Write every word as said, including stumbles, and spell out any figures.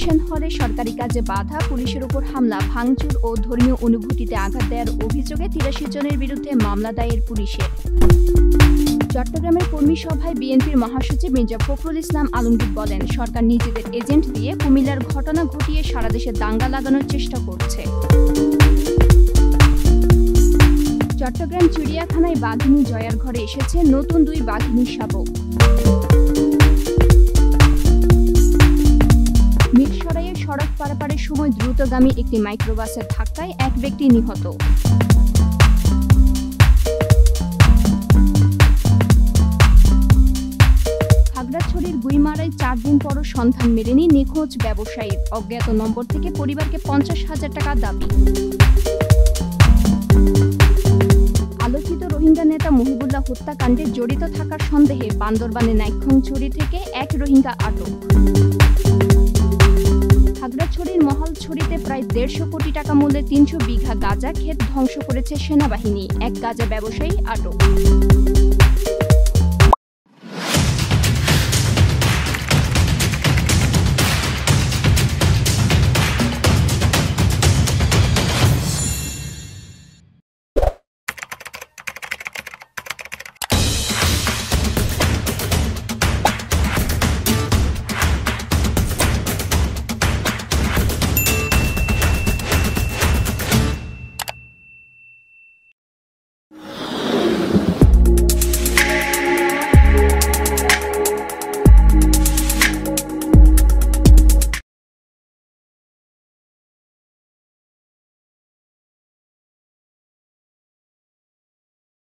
Convention হলে সরকারি কাজে বাধা, পুলিশের উপর হামলা, ভাঙচুর ও ধর্মীয় অনুভূতিতে আঘাত দেওয়ার অভিযোগে তিরাশি জনের বিরুদ্ধে মামলা দায়ের পুলিশের। চট্টগ্রামের কর্মী সভায় বিএনপির মহাসচিব মির্জা ফখরুল ইসলাম আলমগীর বলেন, সরকার নিজেদের এজেন্ট দিয়ে কুমিল্লার ঘটনা ঘটিয়ে সারা দেশে দাঙ্গা লাগানোর চেষ্টা করছে। চট্টগ্রাম চিড়িয়াখানায় বাঘিনী জয়ার ঘরে এসেছে নতুন দুই বাঘিনী শাবক। মিরসরাইয়ে সড়ক পারাপারের সময় দ্রুতগামী একটি মাইক্রোবাসের ধাক্কায় এক ব্যক্তি নিহত। খাগড়াছড়ির গুইমারায় চার দিন পরও সন্ধান মেলেনি নিখোঁজ ব্যবসায়ীর। অজ্ঞাত নম্বর থেকে পরিবারকে পঞ্চাশ হাজার টাকা দাবি। আলোচিত রোহিঙ্গা নেতা মুহিবুল্লাহ হত্যাকাণ্ডে জড়িত থাকার সন্দেহে বান্দরবানে নাইক্ষ্যংছড়ি থেকে এক রোহিঙ্গা আটক। খাগড়াছড়ির মহালছড়িতে প্রায় দেড়শো কোটি টাকা মূল্যে তিনশো বিঘা গাঁজা ক্ষেত ধ্বংস করেছে সেনাবাহিনী। এক গাঁজা ব্যবসায়ী আটক।